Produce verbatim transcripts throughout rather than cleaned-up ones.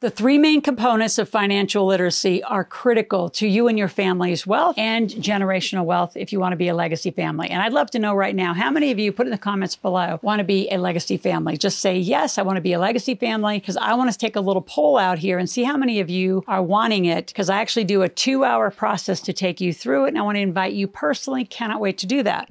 The three main components of financial literacy are critical to you and your family's wealth and generational wealth if you want to be a legacy family. And I'd love to know right now, how many of you, put in the comments below, want to be a legacy family? Just say, yes, I want to be a legacy family, because I want to take a little poll out here and see how many of you are wanting it, because I actually do a two-hour process to take you through it, and I want to invite you personally. Cannot wait to do that.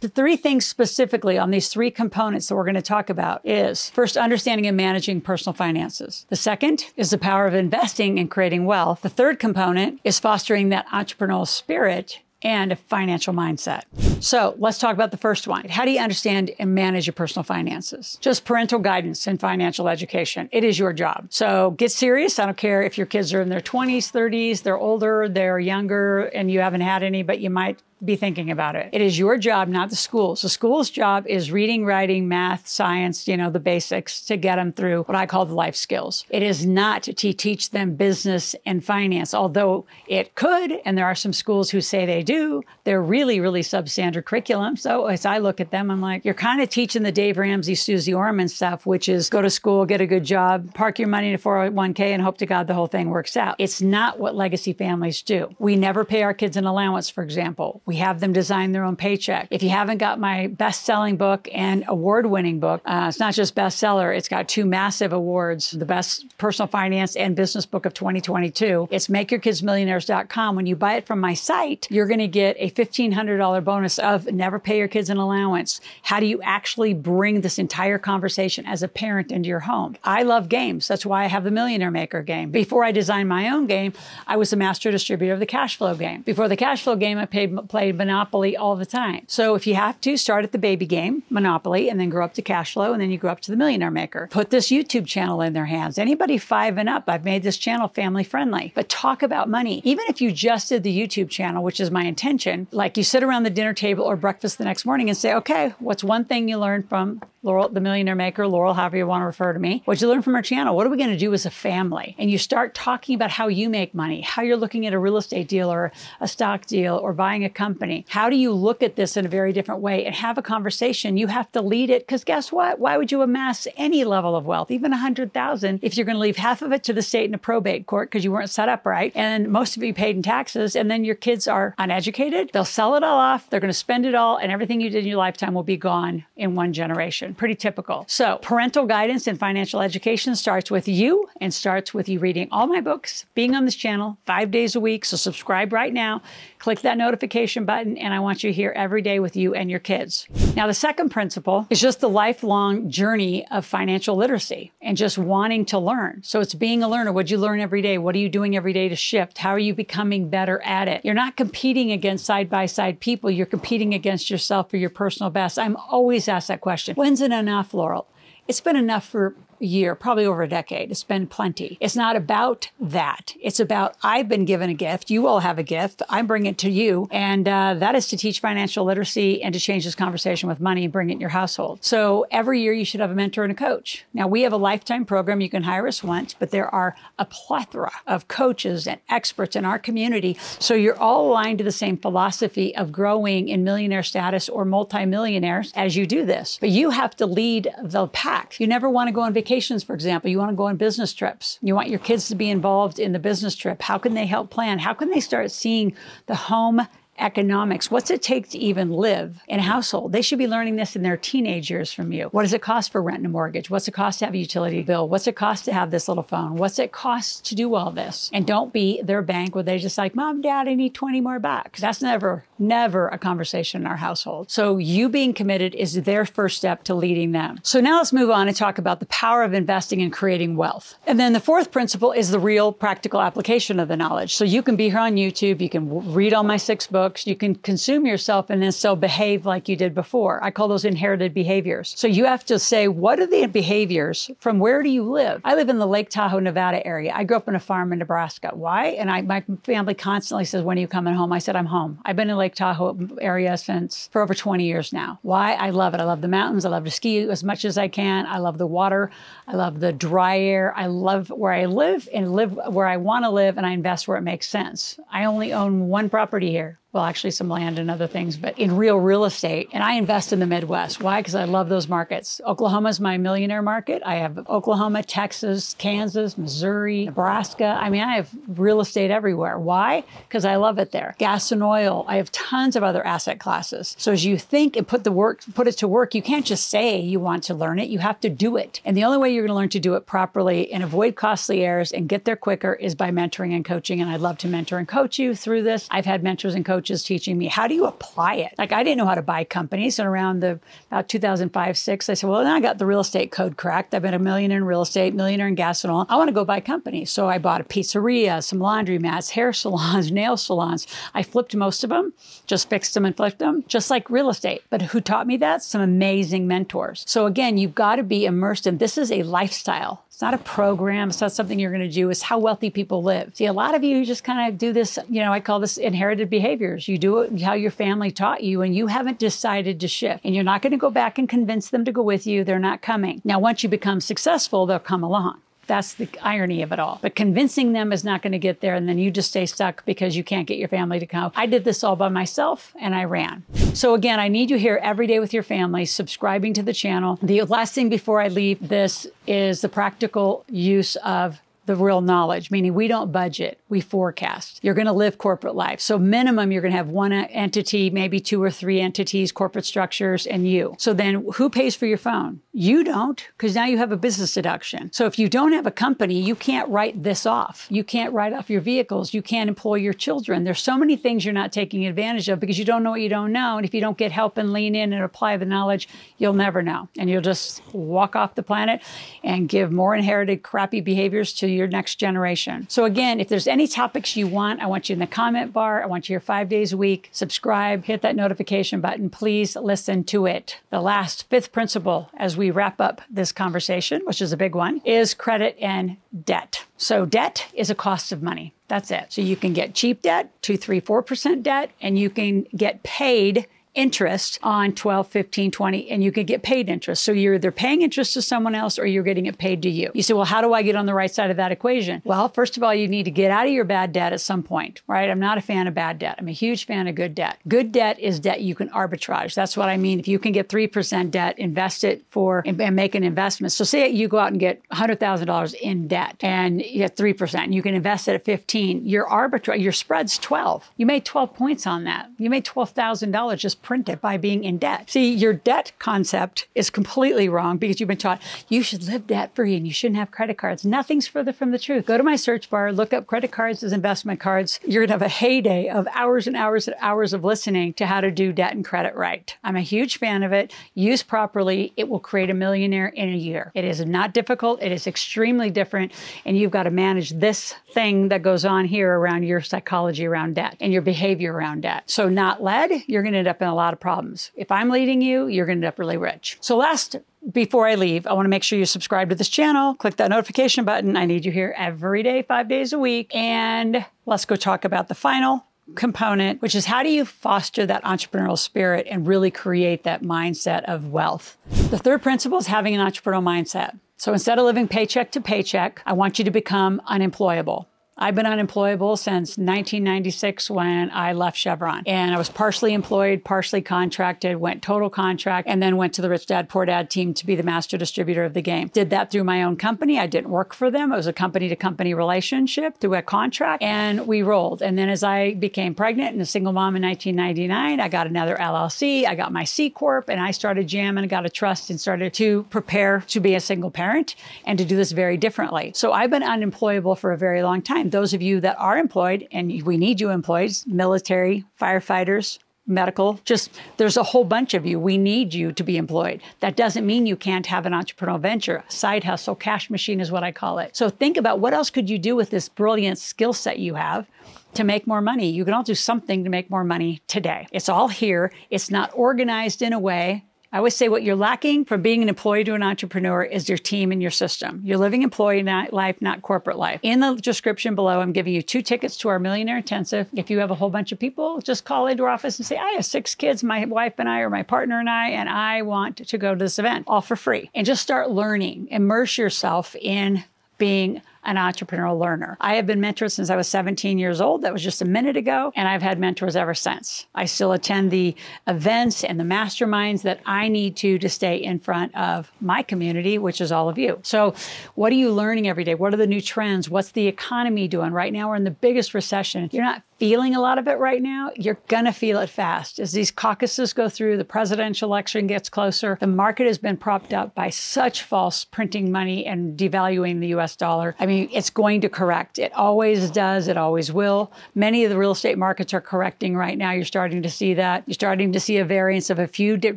The three things specifically on these three components that we're going to talk about is, first, understanding and managing personal finances. The second is the power of investing and creating wealth. The third component is fostering that entrepreneurial spirit and a financial mindset. So let's talk about the first one. How do you understand and manage your personal finances? Just parental guidance and financial education. It is your job. So get serious. I don't care if your kids are in their twenties, thirties, they're older, they're younger, and you haven't had any, but you might be thinking about it. It is your job, not the school's. The school's job is reading, writing, math, science, you know, the basics to get them through what I call the life skills. It is not to teach them business and finance, although it could, and there are some schools who say they do. They're really, really substandard curriculum. So as I look at them, I'm like, you're kind of teaching the Dave Ramsey, Susie Orman stuff, which is go to school, get a good job, park your money in a four oh one K, and hope to God the whole thing works out. It's not what legacy families do. We never pay our kids an allowance, for example. We We have them design their own paycheck. If you haven't got my best-selling book and award-winning book, uh, it's not just bestseller, it's got two massive awards, the best personal finance and business book of twenty twenty-two. It's Make Your Kids Millionaires dot com. When you buy it from my site, you're gonna get a fifteen hundred dollar bonus of never pay your kids an allowance. How do you actually bring this entire conversation as a parent into your home? I love games. That's why I have the Millionaire Maker game. Before I designed my own game, I was the master distributor of the Cashflow game. Before the Cashflow game, I paid, played Monopoly all the time. So if you have to, start at the baby game, Monopoly, and then grow up to Cashflow, and then you grow up to the Millionaire Maker. Put this YouTube channel in their hands. Anybody five and up, I've made this channel family friendly, but talk about money. Even if you just did the YouTube channel, which is my intention, like you sit around the dinner table or breakfast the next morning and say, okay, what's one thing you learned from Loral, the Millionaire Maker, Loral, however you want to refer to me. What'd you learn from her channel? What are we going to do as a family? And you start talking about how you make money, how you're looking at a real estate deal or a stock deal or buying a company. How do you look at this in a very different way and have a conversation? You have to lead it, because guess what? Why would you amass any level of wealth, even one hundred thousand, if you're going to leave half of it to the state in a probate court because you weren't set up right, and most of you paid in taxes, and then your kids are uneducated? They'll sell it all off. They're going to spend it all, and everything you did in your lifetime will be gone in one generation. Pretty typical. So parental guidance and financial education starts with you and starts with you reading all my books, being on this channel five days a week. So subscribe right now, click that notification button, and I want you here every day with you and your kids. Now, the second principle is just the lifelong journey of financial literacy and just wanting to learn. So it's being a learner. What do you learn every day? What are you doing every day to shift? How are you becoming better at it? You're not competing against side-by-side people. You're competing against yourself for your personal best. I'm always asked that question. When's it enough, Loral? It's been enough for a year, probably over a decade. It's been plenty. It's not about that. It's about, I've been given a gift. You all have a gift. I bring it to you. And uh, that is to teach financial literacy and to change this conversation with money and bring it in your household. So every year you should have a mentor and a coach. Now, we have a lifetime program. You can hire us once, but there are a plethora of coaches and experts in our community. So you're all aligned to the same philosophy of growing in millionaire status or multimillionaires as you do this. But you have to lead the pack. You never want to go on vacation. For example, you want to go on business trips. You want your kids to be involved in the business trip. How can they help plan? How can they start seeing the home economics? What's it take to even live in a household? They should be learning this in their teenage years from you. What does it cost for rent and a mortgage? What's it cost to have a utility bill? What's it cost to have this little phone? What's it cost to do all this? And don't be their bank where they're just like, Mom, Dad, I need twenty more bucks. That's never, never a conversation in our household. So you being committed is their first step to leading them. So now let's move on and talk about the power of investing and creating wealth. And then the fourth principle is the real practical application of the knowledge. So you can be here on YouTube. You can read all my six books. You can consume yourself and then still behave like you did before. I call those inherited behaviors. So you have to say, what are the behaviors? From where do you live? I live in the Lake Tahoe, Nevada area. I grew up on a farm in Nebraska. Why? And I, my family constantly says, when are you coming home? I said, I'm home. I've been in Lake Tahoe area since for over twenty years now. Why? I love it. I love the mountains. I love to ski as much as I can. I love the water. I love the dry air. I love where I live and live where I want to live, and I invest where it makes sense. I only own one property here. well, actually some land and other things, but in real real estate. And I invest in the Midwest. Why? Because I love those markets. Oklahoma is my millionaire market. I have Oklahoma, Texas, Kansas, Missouri, Nebraska. I mean, I have real estate everywhere. Why? Because I love it there. Gas and oil. I have tons of other asset classes. So as you think and put the work, put it to work, you can't just say you want to learn it. You have to do it. And the only way you're going to learn to do it properly and avoid costly errors and get there quicker is by mentoring and coaching. And I'd love to mentor and coach you through this. I've had mentors and coaches is teaching me, how do you apply it? Like, I didn't know how to buy companies. And around the about two thousand five, six, I said, well, then I got the real estate code cracked. I've been a millionaire in real estate, millionaire in gas and oil. I want to go buy companies. So I bought a pizzeria, some laundromats, hair salons, nail salons. I flipped most of them, just fixed them and flipped them, just like real estate. But who taught me that? Some amazing mentors. So again, you've got to be immersed in this. Is a lifestyle. It's not a program. It's not something you're going to do. It's how wealthy people live. See, a lot of you just kind of do this, you know, I call this inherited behaviors. You do it how your family taught you, and you haven't decided to shift. And you're not going to go back and convince them to go with you. They're not coming. Now, once you become successful, they'll come along. That's the irony of it all. But convincing them is not going to get there, and then you just stay stuck because you can't get your family to come. I did this all by myself, and I ran. So again, I need you here every day with your family, subscribing to the channel. The last thing before I leave this is the practical use of the real knowledge, meaning we don't budget, we forecast. You're going to live corporate life. So minimum, you're going to have one entity, maybe two or three entities, corporate structures, and you. So then who pays for your phone? You don't, because now you have a business deduction. So if you don't have a company, you can't write this off. You can't write off your vehicles. You can't employ your children. There's so many things you're not taking advantage of because you don't know what you don't know. And if you don't get help and lean in and apply the knowledge, you'll never know. And you'll just walk off the planet and give more inherited crappy behaviors to your next generation. So again, if there's any topics you want, I want you in the comment bar. I want you here five days a week. Subscribe, hit that notification button. Please listen to it. The last fifth principle as we wrap up this conversation, which is a big one, is credit and debt. So debt is a cost of money. That's it. So you can get cheap debt, two, three, four percent debt, and you can get paid interest on twelve, fifteen, twenty, and you could get paid interest. So you're either paying interest to someone else or you're getting it paid to you. You say, well, how do I get on the right side of that equation? Well, first of all, you need to get out of your bad debt at some point, right? I'm not a fan of bad debt. I'm a huge fan of good debt. Good debt is debt you can arbitrage. That's what I mean. If you can get three percent debt, invest it for, and make an investment. So say you go out and get one hundred thousand dollars in debt and you get three percent, and you can invest it at fifteen. Your arbitra, your spread's twelve. You made twelve points on that. You made twelve thousand dollars just print it by being in debt. See, your debt concept is completely wrong because you've been taught you should live debt free and you shouldn't have credit cards. Nothing's further from the truth. Go to my search bar, look up credit cards as investment cards. You're gonna have a heyday of hours and hours and hours of listening to how to do debt and credit right. I'm a huge fan of it. Use properly. It will create a millionaire in a year. It is not difficult. It is extremely different. And you've got to manage this thing that goes on here around your psychology around debt and your behavior around debt. So not led, you're gonna end up in a lot of problems. If I'm leading you, you're going to end up really rich. So last, before I leave, I want to make sure you subscribe to this channel, click that notification button. I need you here every day, five days a week. And let's go talk about the final component, which is how do you foster that entrepreneurial spirit and really create that mindset of wealth? The third principle is having an entrepreneurial mindset. So instead of living paycheck to paycheck, I want you to become unemployable. I've been unemployable since nineteen ninety-six when I left Chevron. And I was partially employed, partially contracted, went total contract, and then went to the Rich Dad Poor Dad team to be the master distributor of the game. Did that through my own company. I didn't work for them. It was a company-to-company relationship through a contract, and we rolled. And then as I became pregnant and a single mom in nineteen ninety-nine, I got another L L C, I got my C Corp, and I started jamming, got a trust, and started to prepare to be a single parent and to do this very differently. So I've been unemployable for a very long time. Those of you that are employed, and we need you employed, military, firefighters, medical, just there's a whole bunch of you. We need you to be employed. That doesn't mean you can't have an entrepreneurial venture, side hustle, cash machine is what I call it. So think about what else could you do with this brilliant skill set you have to make more money. You can all do something to make more money today. It's all here. It's not organized in a way. I always say what you're lacking from being an employee to an entrepreneur is your team and your system. You're living employee life, not corporate life. In the description below, I'm giving you two tickets to our Millionaire Intensive. If you have a whole bunch of people, just call into our office and say, I have six kids, my wife and I, or my partner and I, and I want to go to this event, all for free. And just start learning, immerse yourself in being an entrepreneurial learner. I have been mentored since I was seventeen years old. That was just a minute ago. And I've had mentors ever since. I still attend the events and the masterminds that I need to to stay in front of my community, which is all of you. So what are you learning every day? What are the new trends? What's the economy doing? Right now, we're in the biggest recession. You're not feeling a lot of it right now. You're going to feel it fast. As these caucuses go through, the presidential election gets closer. The market has been propped up by such false printing money and devaluing the U S dollar. I mean, it's going to correct. It always does. It always will. Many of the real estate markets are correcting right now. You're starting to see that. You're starting to see a variance of a few dip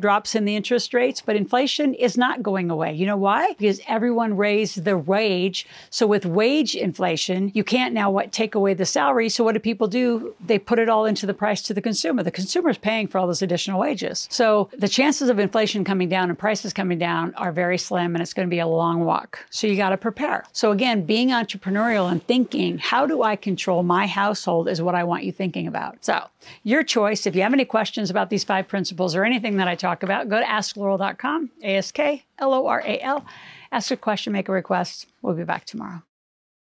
drops in the interest rates, but inflation is not going away. You know why? Because everyone raised the wage. So with wage inflation, you can't now what take away the salary. So what do people do? They put it all into the price to the consumer. The consumer's paying for all those additional wages. So the chances of inflation coming down and prices coming down are very slim, and it's going to be a long walk. So you got to prepare. So again, being entrepreneurial and thinking, how do I control my household is what I want you thinking about. So your choice. If you have any questions about these five principles or anything that I talk about, go to ask loral dot com, A S K L O R A L. Ask a question, make a request. We'll be back tomorrow.